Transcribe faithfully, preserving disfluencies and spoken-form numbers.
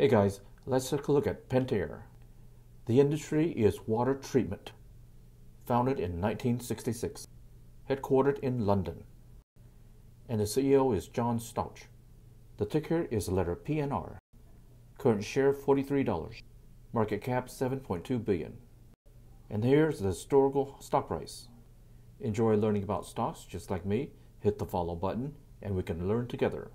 Hey guys, let's take a look at Pentair. The industry is water treatment. Founded in nineteen sixty-six, headquartered in London. And the C E O is John Stauch. The ticker is the letter P N R. Current share forty-three dollars. Market cap seven point two billion dollars. And here's the historical stock price. Enjoy learning about stocks just like me? Hit the follow button and we can learn together.